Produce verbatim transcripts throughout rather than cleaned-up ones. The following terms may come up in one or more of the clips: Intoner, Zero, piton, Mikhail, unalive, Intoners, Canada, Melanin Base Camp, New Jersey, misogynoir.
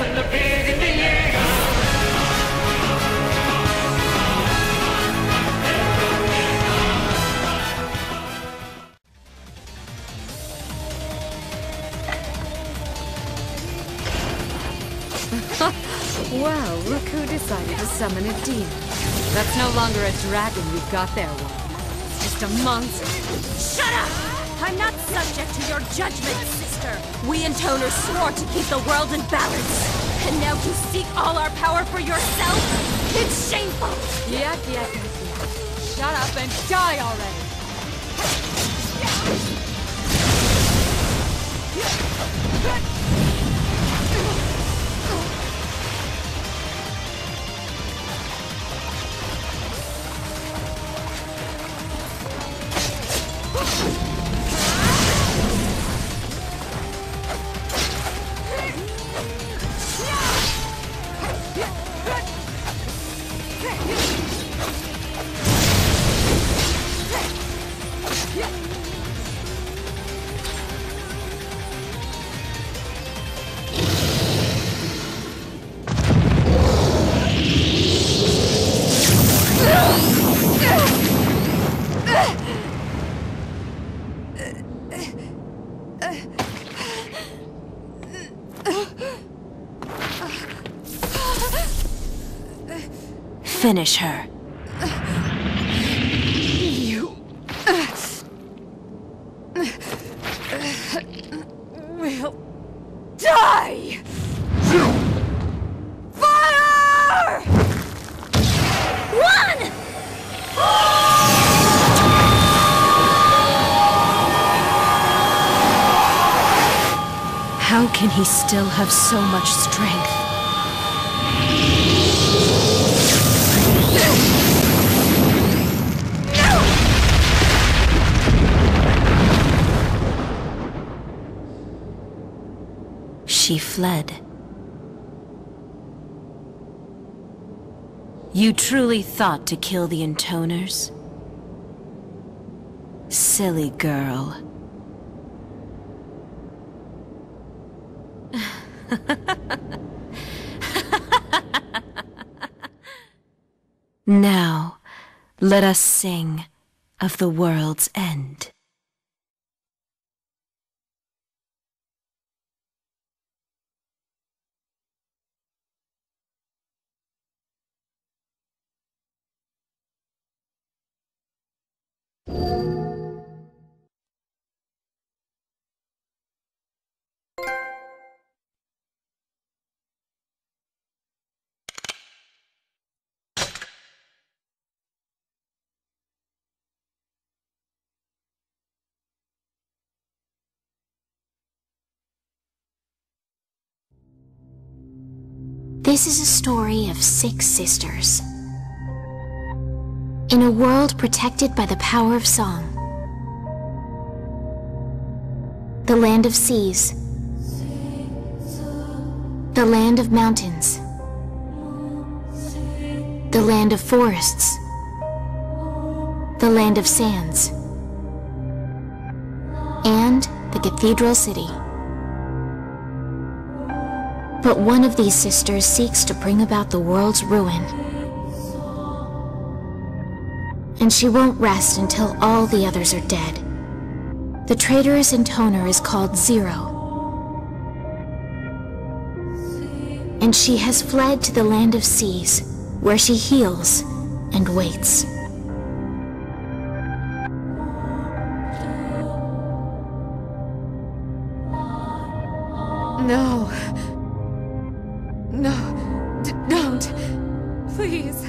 and the big in the air. Well, look who decided to summon a demon. That's no longer a dragon we've got there, Wolf. It's just a monster. Shut up! I'm not subject to your judgment, sister! We Intoners swore to keep the world in balance! And now you seek all our power for yourself? It's shameful! Yep, yep, yep, yep. Shut up and die already! Finish her. You will die! Fire! Run! How can he still have so much strength? She fled. You truly thought to kill the Intoners? Silly girl. Now, let us sing of the world's end. This is a story of six sisters. In a world protected by the power of song. The land of seas. The land of mountains. The land of forests. The land of sands. And the cathedral city. But one of these sisters seeks to bring about the world's ruin. And she won't rest until all the others are dead. The traitorous Intoner is called Zero. And she has fled to the land of seas, where she heals and waits. No. No. D- don't. Please.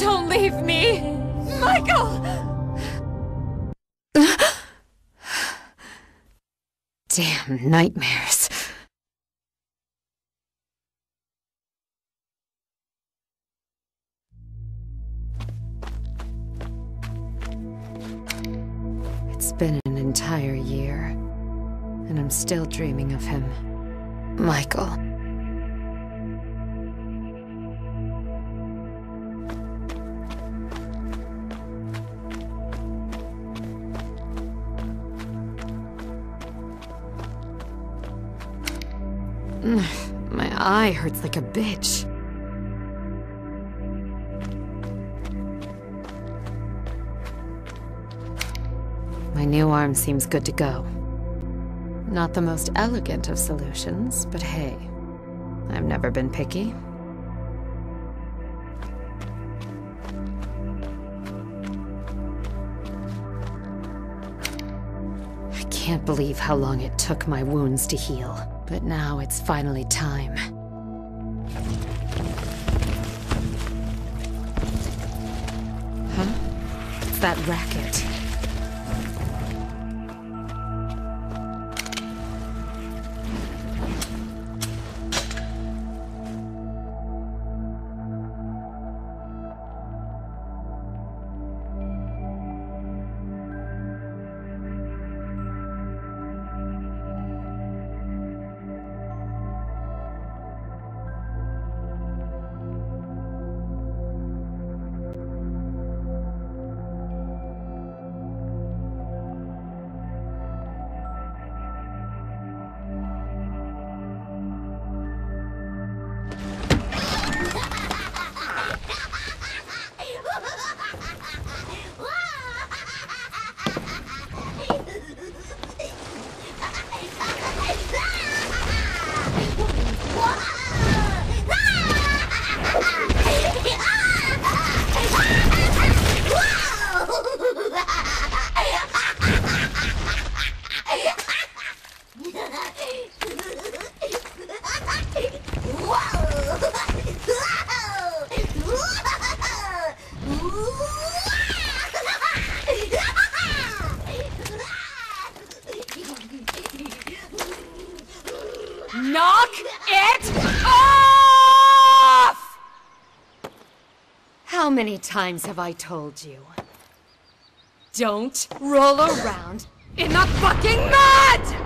Don't leave me. Michael! Damn nightmares. It's been an entire year, and I'm still dreaming of him, Michael. My eye hurts like a bitch. My new arm seems good to go. Not the most elegant of solutions, but hey, I've never been picky. I can't believe how long it took my wounds to heal, but now it's finally time. Huh? It's that racket. Knock it off! How many times have I told you? Don't roll around in the fucking mud!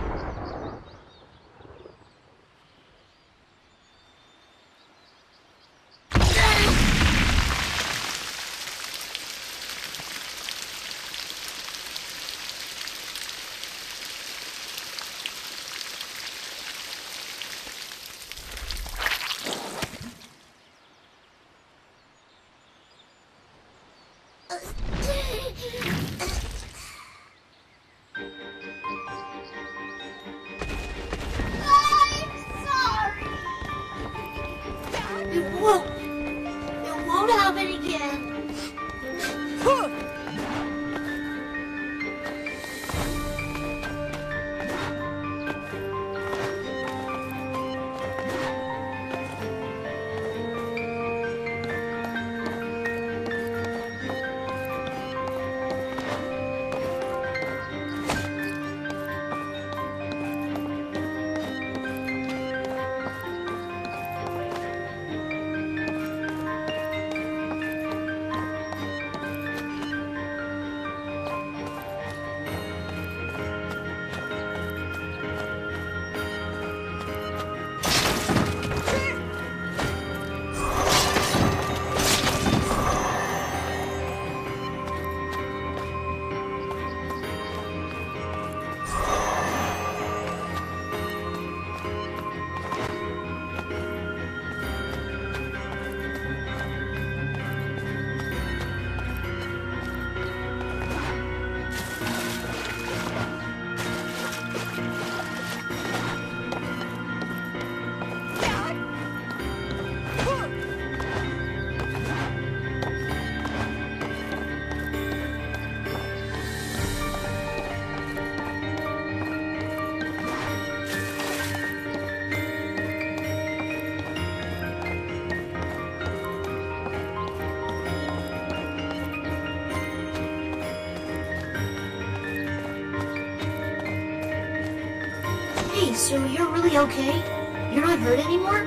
So you're really okay? You're not hurt anymore?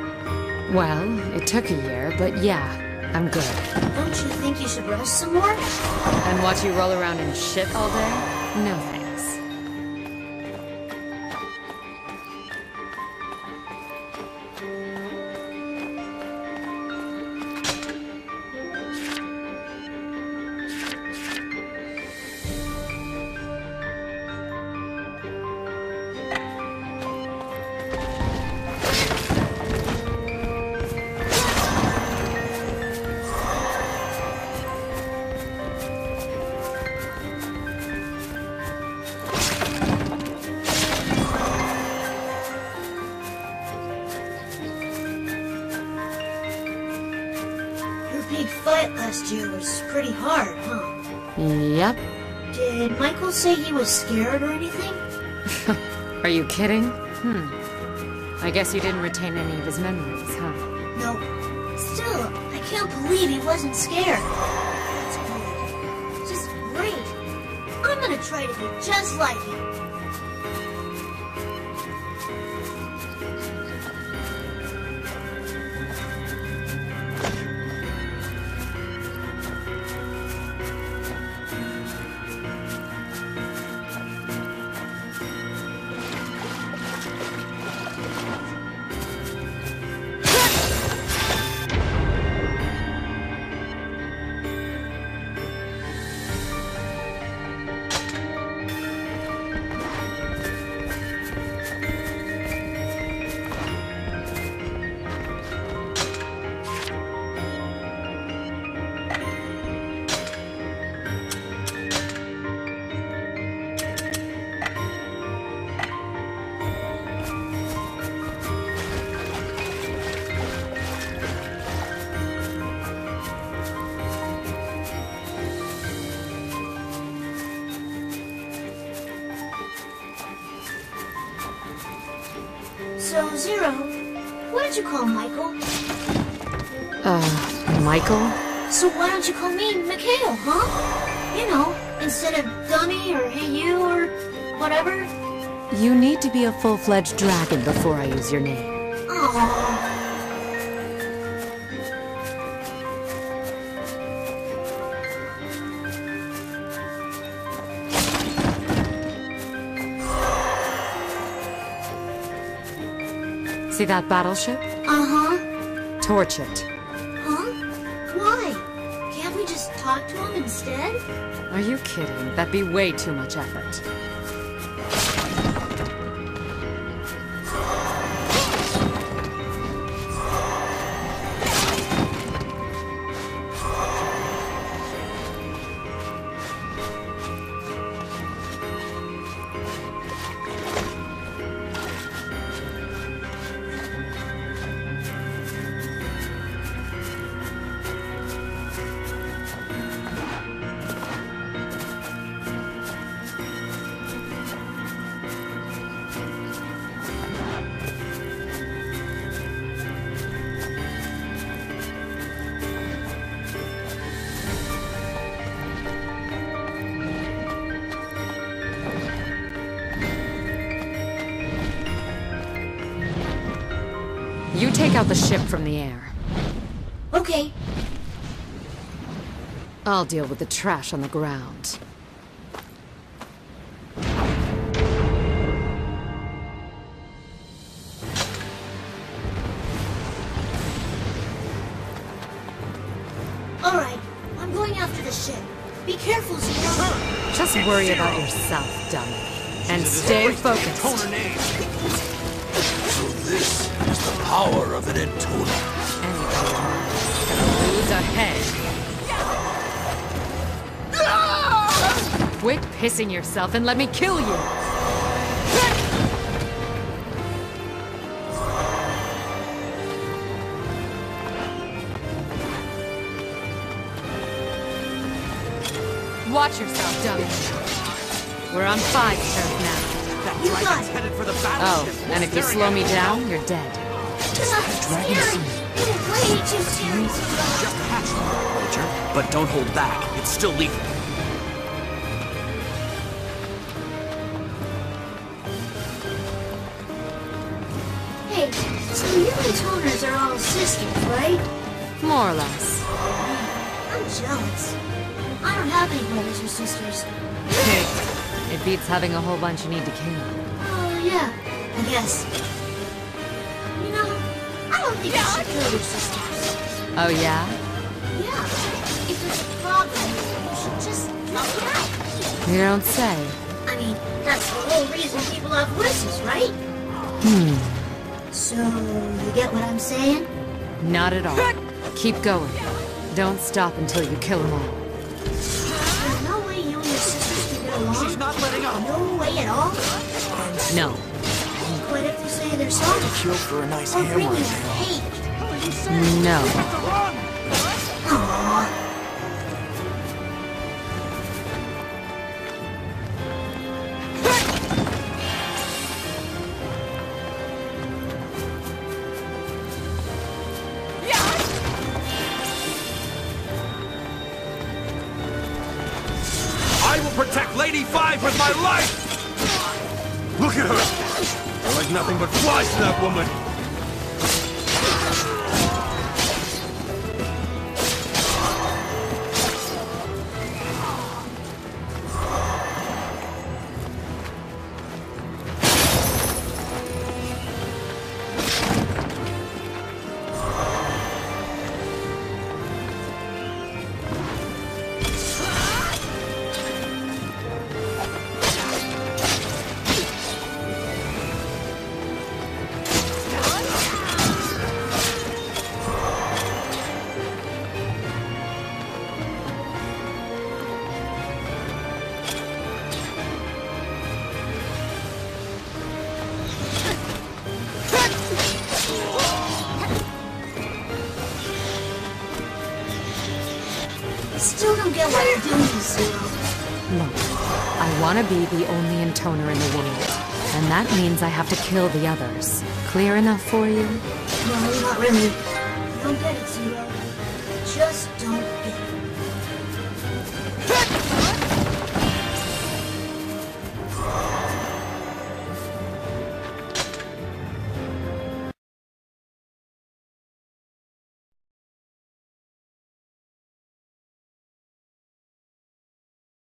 Well, it took a year, but yeah, I'm good. Don't you think you should rest some more? And watch you roll around in shit all day? No thanks. big fight last year was pretty hard, huh? Yep. Did Michael say he was scared or anything? Are you kidding? Hmm. I guess you didn't retain any of his memories, huh? Nope. Still, I can't believe he wasn't scared. That's great. Just great. I'm gonna try to be just like him. So, Zero, why don't you call Michael? Uh, Michael? So why don't you call me Mikhail, huh? You know, instead of Dummy or Hey You or whatever. You need to be a full-fledged dragon before I use your name. Aww. See that battleship? Uh-huh. Torch it. Huh? Why? Can't we just talk to him instead? Are you kidding? That'd be way too much effort. You take out the ship from the air. Okay. I'll deal with the trash on the ground. All right, I'm going after the ship. Be careful, Zero. Just worry about yourself, dummy, and stay focused. So this is the power of an Intoner. And you're gonna lose a head. No! Quit pissing yourself and let me kill you. Watch yourself, dummy. We're on five turf now. You got it. For the oh, and if you slow me down, you're dead. Dragon seed. Just hatch, Roger. But don't hold back. It's still lethal. Hey, so you Intoners are all sisters, right? More or less. I'm jealous. I don't have any brothers or sisters. Hey. It beats having a whole bunch you need to kill. Oh, yeah, I guess. You know, I don't think yeah, I should kill your sisters. Oh, yeah? Yeah, if there's a problem, you should just knock it out. You don't say. I mean, that's the whole reason people have voices, right? Hmm. So, you get what I'm saying? Not at all. Keep going. Don't stop until you kill them all. She's not letting up. No way at all? No. What if you say they're sorry? Kill for a nice hammer. No. Oh. protect Lady Five with my life! Look at her! They're like nothing but flies to that woman! I want to be the only Intoner in the world, and that means I have to kill the others. Clear enough for you? No, not really. Don't get it, Zero. Just don't get it.